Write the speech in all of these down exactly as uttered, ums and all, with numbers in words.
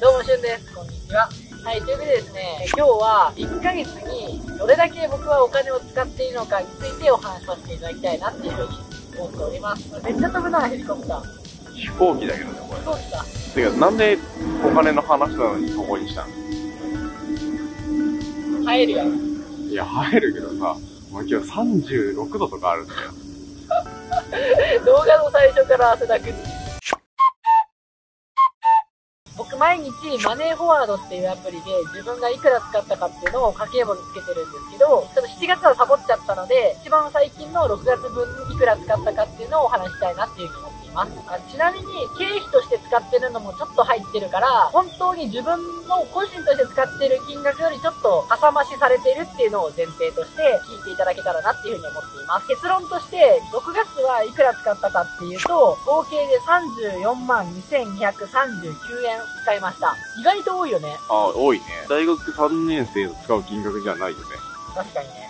どうもしゅんです。こんにちは。はい、というわけでですね、今日はいっかげつにどれだけ僕はお金を使っているのかについてお話しさせていただきたいなっていうふうに思っております。めっちゃ飛ぶな、ヘリコプター。飛行機だけどね、これ。飛行機か。てか、なんでお金の話なのにここにしたの？入るやろ。いや、入るけどさ、もう今日さんじゅうろくどとかあるんだよ。動画の最初から汗だく。僕毎日マネーフォワードっていうアプリで自分がいくら使ったかっていうのを家計簿につけてるんですけど、ちょっとしちがつはサボっちゃったので、一番最近のろくがつぶんいくら使ったかっていうのをお話したいなっていう気持ち。あ、ちなみに経費として使ってるのもちょっと入ってるから、本当に自分の個人として使ってる金額よりちょっとかさ増しされているっていうのを前提として聞いていただけたらなっていうふうに思っています。結論としてろくがつはいくら使ったかっていうと、合計でさんじゅうよんまんにせんにひゃくさんじゅうきゅうえん使いました。意外と多いよね。あ、多いね。大学さんねん生の使う金額じゃないよね。確かにね。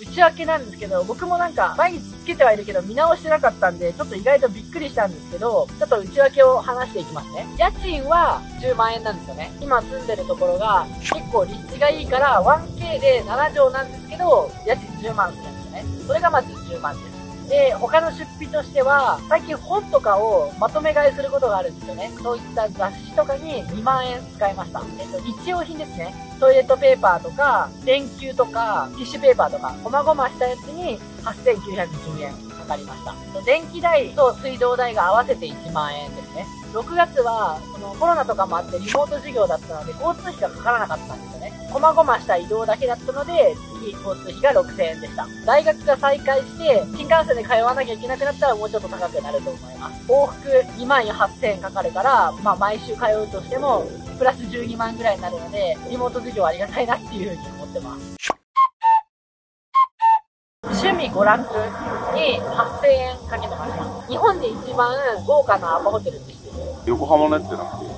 内訳なんですけど、僕もなんか毎日つけてはいるけど見直してなかったんで、ちょっと意外とびっくりしたんですけど、ちょっと内訳を話していきますね。家賃はじゅうまんえんなんですよね。今住んでるところが結構立地がいいから ワンケー でななじょうなんですけど、家賃じゅうまんするんですよね。それがまずじゅうまんです。で、他の出費としては、最近本とかをまとめ買いすることがあるんですよね。そういった雑誌とかににまんえん使いました。えっと、日用品ですね。トイレットペーパーとか、電球とか、ティッシュペーパーとか、細々したやつにはっせんきゅうひゃくじゅうえんかかりました。電気代と水道代が合わせていちまんえんですね。ろくがつは、そのコロナとかもあってリモート授業だったので、交通費がかからなかったんですよね。細々した移動だけだったので、次、交通費がろくせんえんでした。大学が再開して、新幹線で通わなきゃいけなくなったらもうちょっと高くなると思います。往復にまんはっせんえんかかるから、まあ毎週通うとしても、プラスじゅうにまんぐらいになるので、リモート授業ありがたいなっていうふうに思ってます。趣味娯楽にはっせんえんかけてました。日本で一番豪華なアパホテルって知ってる？横浜のやつじゃなくて？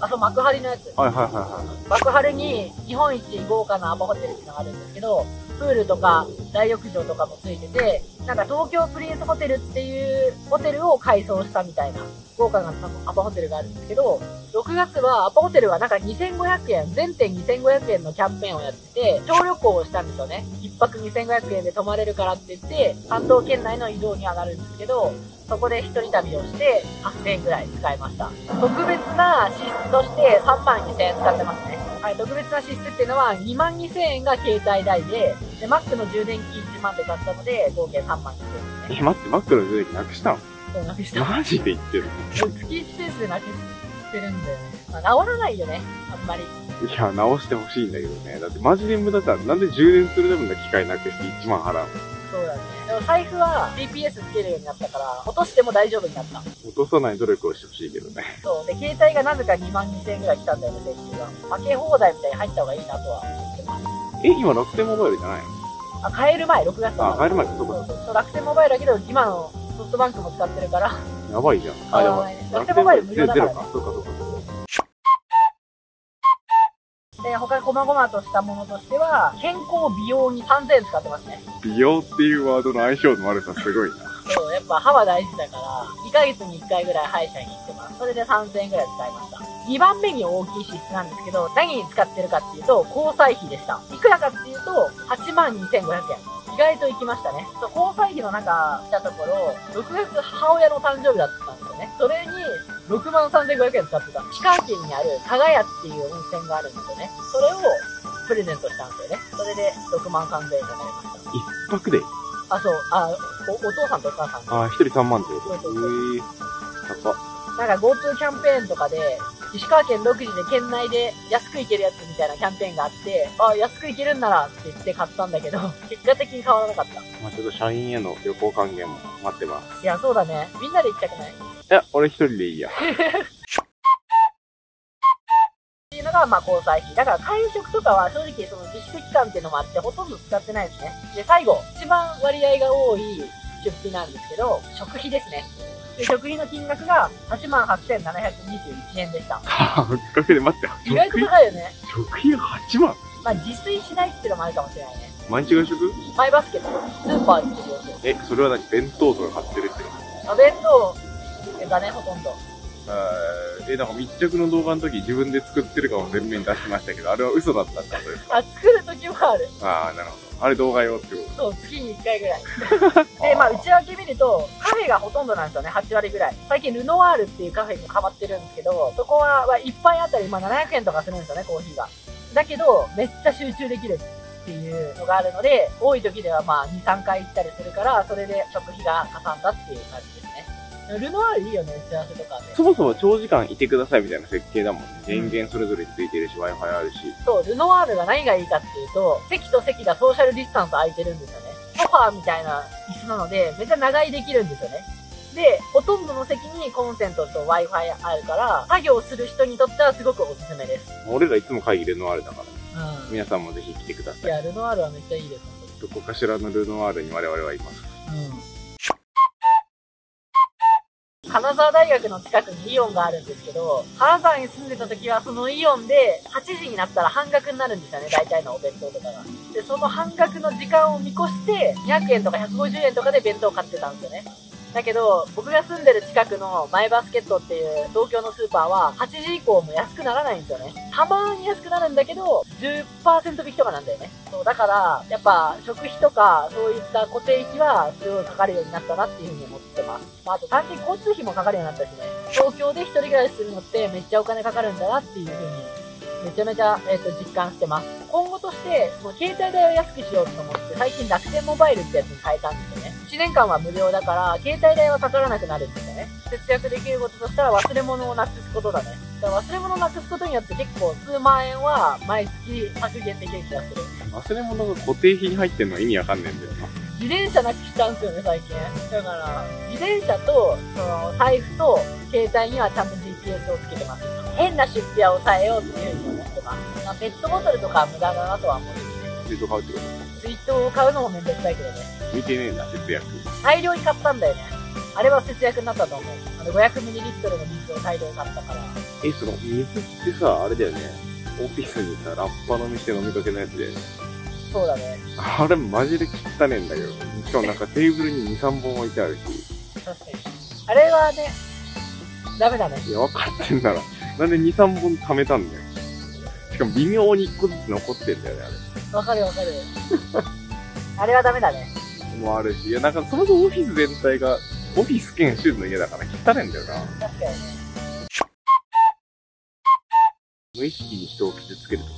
あ、そう、幕張のやつ。はいはいはいはい。幕張に日本一豪華なアパホテルっていうのがあるんですけど、プールとか大浴場とかもついてて、なんか東京プリンスホテルっていうホテルを改装したみたいな豪華なアパホテルがあるんですけど、ろくがつはアパホテルがなんかにせんごひゃくえん、全店にせんごひゃくえんのキャンペーンをやってて、小旅行をしたんですよね。いっぱくにせんごひゃくえんで泊まれるからって言って、関東圏内の移動にはなるんですけど、そこで一人旅をしてはっせんえんぐらい使いました。特別な支出としてさんまんにせんえん使ってますね。はい、特別な支出っていうのはにまんにせんえんが携帯代で、で、Mac の充電器いちまんで買ったので、合計さんまんにせんえんですね。え、待って、Mac の充電器なくしたの？そう、なくした。マジで言ってるの？月いちペースでなくしてるんだよね。まあ、直らないよね、あんまり。いや、直してほしいんだけどね。だってマジで無駄じゃん。なんで充電するための機械なくしていちまん払うの？そうだね。でも財布は ジーピーエス つけるようになったから、落としても大丈夫になった。落とさない努力をしてほしいけどね。そう。で、携帯がなぜかにまんにせんえんぐらい来たんだよね、電気が。負け放題みたいに入った方がいいなとは思ってます。え、今楽天モバイルじゃないの？あ、買える前、ろくがつの。あ、買える前ってどこだ？そうそう。楽天モバイルだけど、今のソフトバンクも使ってるから。やばいじゃん。あ、やばい。楽天モバイル無料だからね。そうかそうか。で、他に細々としたものとしては、健康美容にさんぜんえん使ってますね。美容っていうワードの相性の悪さすごいな。そう、やっぱ歯は大事だから、にかげつにいっかいぐらい歯医者に行ってます。それでさんぜんえんぐらい使いました。にばんめに大きい支出なんですけど、何に使ってるかっていうと、交際費でした。いくらかっていうと、はちまんにせんごひゃくえん。意外と行きましたね。そう、交際費の中、来たところ、ろくがつ母親の誕生日だったんですよね。それに、ろくまんさんぜんごひゃくえん使ってた。石川県にある、加賀屋っていう温泉があるんですよね。それを、プレゼントしたんですよね。それで、ろくまんさんぜんえんかかりました。一泊で？あ、そう、あ、お、お父さんとお母さんが。あ、一人さんまんで。そうそうそう。へぇー。高っ。なんか GoTo キャンペーンとかで、石川県独自で県内で安く行けるやつみたいなキャンペーンがあって、あ、安く行けるんならって言って買ったんだけど、結果的に変わらなかった。まあちょっと社員への旅行還元も待ってます。いや、そうだね。みんなで行きたくない？いや、俺一人でいいや。っていうのが、まあ交際費。だから会食とかは正直その自粛期間っていうのもあってほとんど使ってないですね。で、最後、一番割合が多い出費なんですけど、食費ですね。食費の金額がはちまんはっせんななひゃくにじゅういちえんでした。はぁ、おかげで待って。意外と高いよね。食費はちまん？まあ、自炊しないっていうのもあるかもしれないね。毎日外食？マイバスケット。スーパー行ってるよ。え、それは何？弁当とか買ってるってこと？あ、弁当だね、ほとんど。えー、なんか密着の動画の時自分で作ってるかも全面に出しましたけど、あれは嘘だったんだというか。あ、作る時もある。ああ、なるほど。あれ動画用ってこと？そう、月にいっかいぐらい。で、まあ、内訳見ると、カフェがほとんどなんですよね、はちわりぐらい。最近、ルノワールっていうカフェにハマってるんですけど、そこは、いっぱいあたり、まあ、ななひゃくえんとかするんですよね、コーヒーが。だけど、めっちゃ集中できるっていうのがあるので、多い時ではまあ、に、さんかい行ったりするから、それで食費がかさんだっていう感じですね。ルノワールいいよね、打ち合わせとかで。そもそも長時間いてくださいみたいな設計だもんね。電源それぞれついてるし、Wi-Fi あるし。そう、ルノワールが何がいいかっていうと、席と席がソーシャルディスタンス空いてるんですよね。ソファーみたいな椅子なので、めっちゃ長居できるんですよね。で、ほとんどの席にコンセントと Wi-Fi あるから、作業する人にとってはすごくおすすめです。俺らいつも会議ルノワールだから、ね。うん。皆さんもぜひ来てください。いや、ルノワールはめっちゃいいです、本当に。どこかしらのルノワールに我々はいます。うん。金沢大学の近くにイオンがあるんですけど、金沢に住んでた時はそのイオンではちじになったら半額になるんですよね、大体のお弁当とかが。で、その半額の時間を見越してにひゃくえんとかひゃくごじゅうえんとかで弁当買ってたんですよね。だけど、僕が住んでる近くのマイバスケットっていう東京のスーパーははちじ以降も安くならないんですよね。たまーに安くなるんだけど、じゅっパーセント 引きとかなんだよね。そう、だから、やっぱ食費とかそういった固定費はすごいかかるようになったなっていうふうに思ってます。まあ、あと単純に交通費もかかるようになったしね。東京で一人暮らしするのってめっちゃお金かかるんだなっていうふうに。めちゃめちゃ、えっと、実感してます。今後として、もう携帯代を安くしようと思って、最近楽天モバイルってやつに変えたんですよね。いちねんかんは無料だから、携帯代はかからなくなるんですよね。節約できることとしたら忘れ物をなくすことだね。だから忘れ物をなくすことによって結構数万円は毎月削減できる気がする。忘れ物が固定費に入ってんの意味わかんねえんだよな。自転車なくしたんですよね、最近。だから、自転車と、その、財布と、携帯にはちゃんと ジーピーエス をつけてます。変な出費は抑えようっていうふうに思ってます。まあ、ペットボトルとかは無駄だなとは思ってます。水筒買うってこと？水筒を買うのもめんどくさいけどね。見てねえんだ、節約。大量に買ったんだよね。あれは節約になったと思う。あの、ごひゃくミリリットルの水を大量買ったから。え、その、水ってさ、あれだよね。オフィスにさ、ラッパ飲みして飲みかけのやつだよね。そうだね。あれマジで汚ねえんだけど。しかもなんかテーブルにに、さんぼん置いてあるし。確かに。あれはね、ダメだね。いや、分かってんなら。なんでに、さんぼん貯めたんだよ。しかも微妙にいっこずつ残ってんだよね、あれ。わかるわかる。あれはダメだね。もあるし。いや、なんかそもそもオフィス全体が、オフィス兼シューズの家だから汚ねえんだよな。確かにね。無意識に人を傷つけるとか。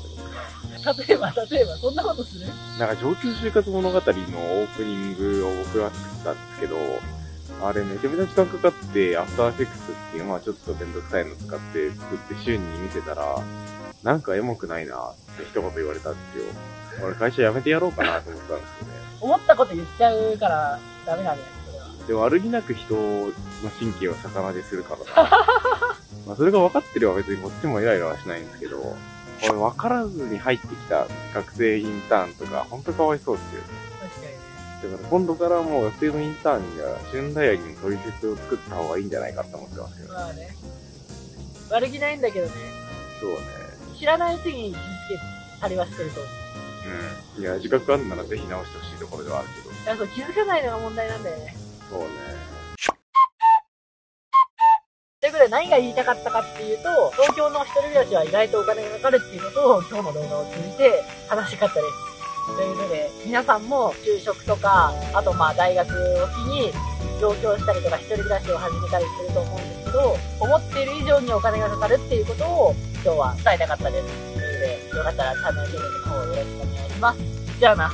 例えば、例えば、そんなことする？なんか、上級就活物語のオープニングを僕は作ったんですけど、あれめちゃめちゃ時間かかって、After Effectsっていう、まあちょっとめんどくさいの使って作って週に見せたら、なんかエモくないなって一言言われたんですよ。俺会社辞めてやろうかなと思ったんですよね。思ったこと言っちゃうからダメなんだよ、それは。で、悪気なく人の神経を逆なでするからな。まあそれが分かってれば別にこっちもイライラはしないんですけど、俺分からずに入ってきた学生インターンとか、ほんとかわいそうですよね。確かにね。だから今度からもう学生のインターンが、春大学に取説を作った方がいいんじゃないかって思ってますけど。まあね。悪気ないんだけどね。そうね。知らないうちに気づけたりはしてると思う。うん。いや、自覚あるならぜひ直してほしいところではあるけど。いや、そう、気づかないのが問題なんだよね。そうね。ということで何が言いたかったかっていうと、東京の一人暮らしは意外とお金がかかるっていうことを今日の動画を通じて話したかったです。ということで、皆さんも就職とか、あとまあ大学を機に上京したりとか一人暮らしを始めたりすると思うんですけど、思っている以上にお金がかかるっていうことを今日は伝えたかったです。ということで、よかったらチャンネル登録の方よろしくお願いします。じゃあな。